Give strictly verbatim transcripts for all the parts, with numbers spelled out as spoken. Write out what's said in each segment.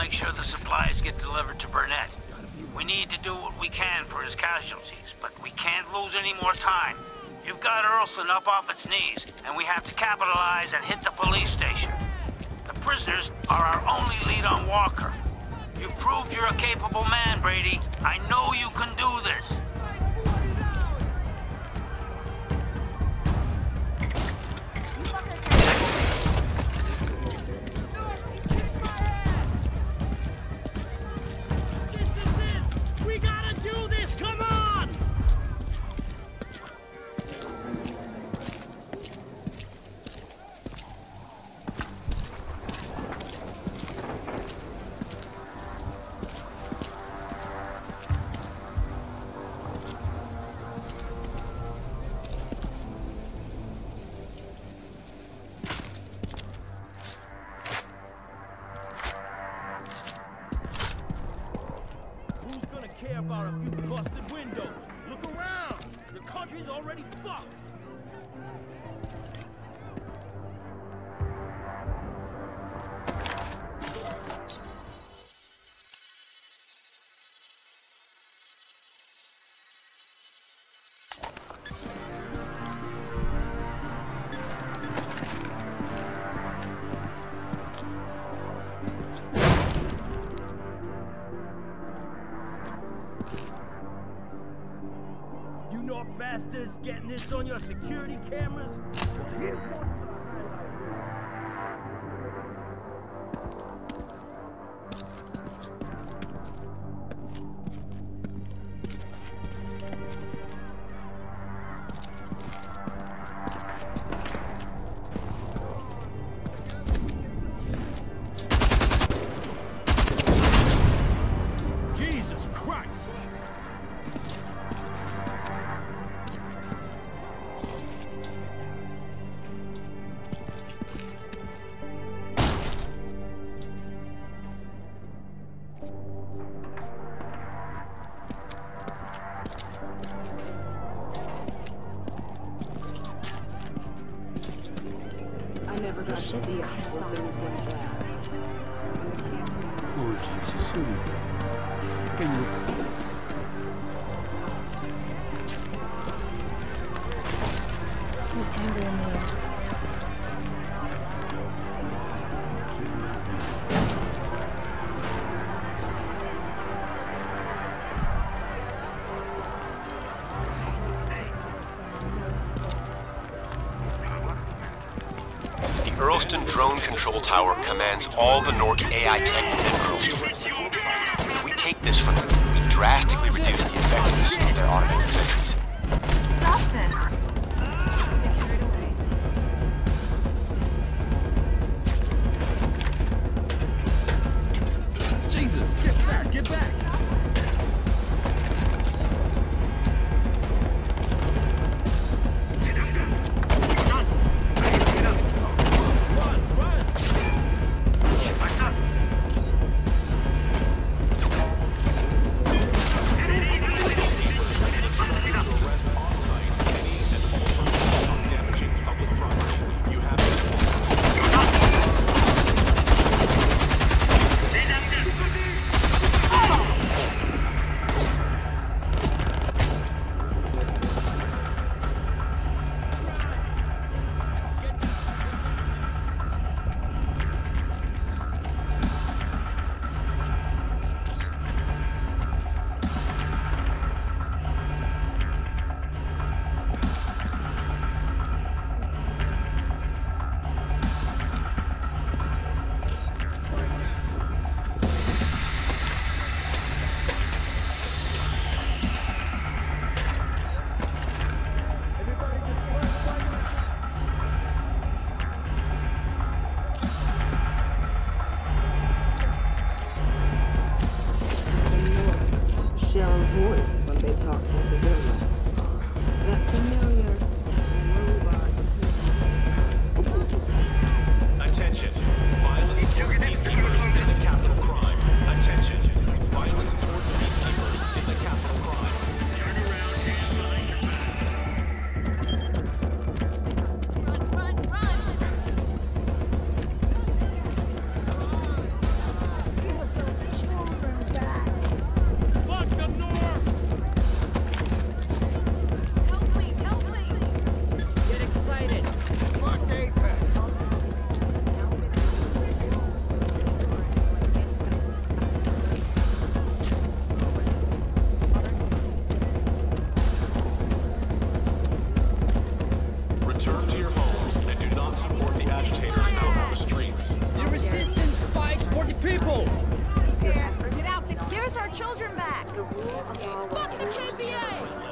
make sure the supplies get delivered to Burnett. We need to do what we can for his casualties, but we can't lose any more time. You've got Erlson up off its knees, and we have to capitalize and hit the police station. The prisoners are our only lead on Walker. You've proved you're a capable man, Brady. I know you can do this. Bastards getting this on your security cameras? Yeah. Erlston drone control tower commands all the NORC A I tech within Erlston. If we take this from them, we drastically reduce the effectiveness of their automated sentries. Stop this! support the agitators out on the streets. The resistance fights for the people! Yeah, get out the... Give us our children back! Fuck the K P A!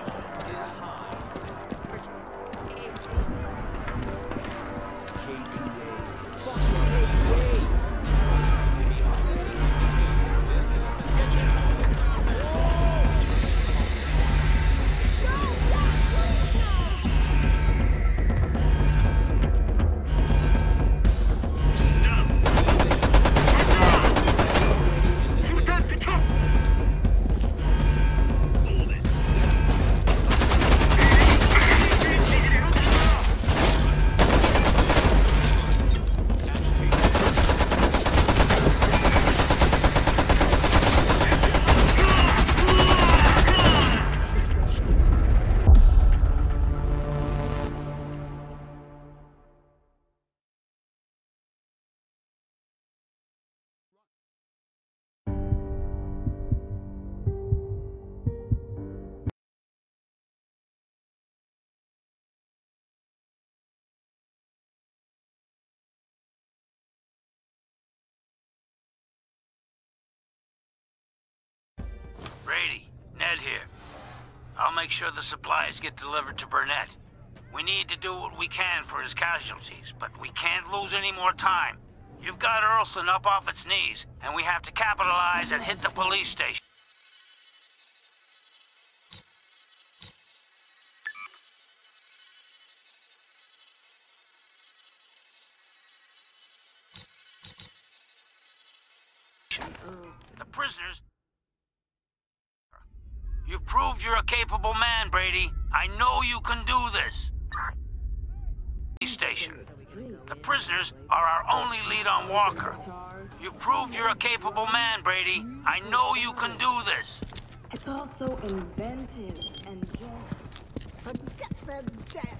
Brady, Ned here. I'll make sure the supplies get delivered to Burnett. We need to do what we can for his casualties, but we can't lose any more time. You've got Erlson up off its knees, and we have to capitalize and hit the police station. The prisoners... You've proved you're a capable man, Brady. I know you can do this. Station. The prisoners are our only lead on Walker. You've proved you're a capable man, Brady. I know you can do this. It's also inventive and just... Forget the jet.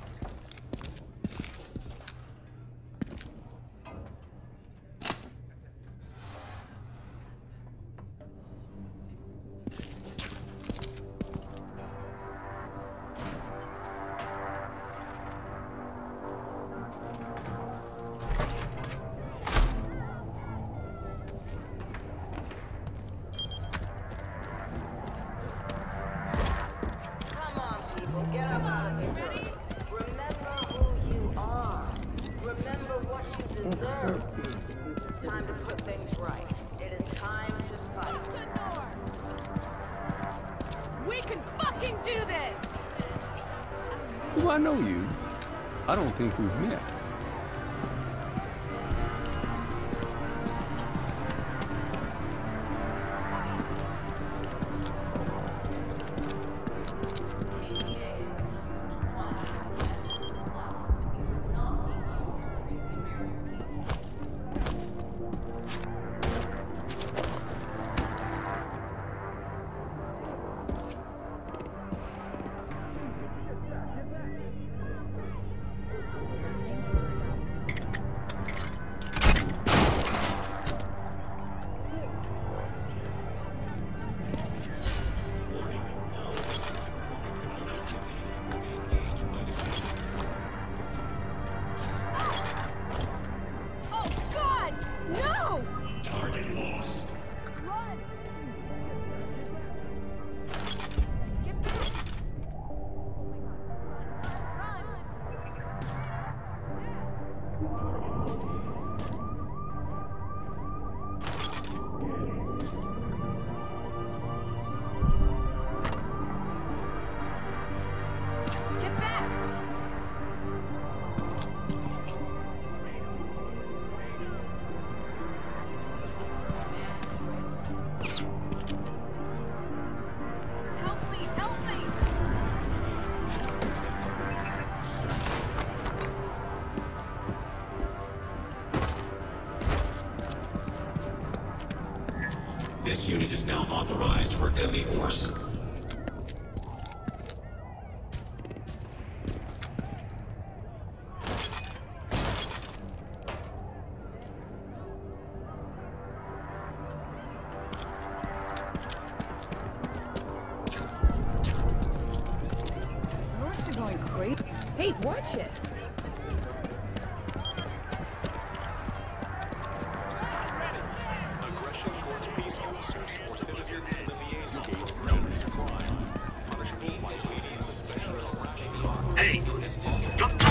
Do I know you? I don't think we've met. This unit is now authorized for deadly force. NORCs are going crazy. Hey, watch it! police officers or citizens in the liaison with notice crime. Punishable by immediate suspension or rash conduct in this district.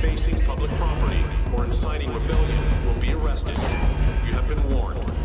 Facing public property or inciting rebellion will be arrested. You have been warned.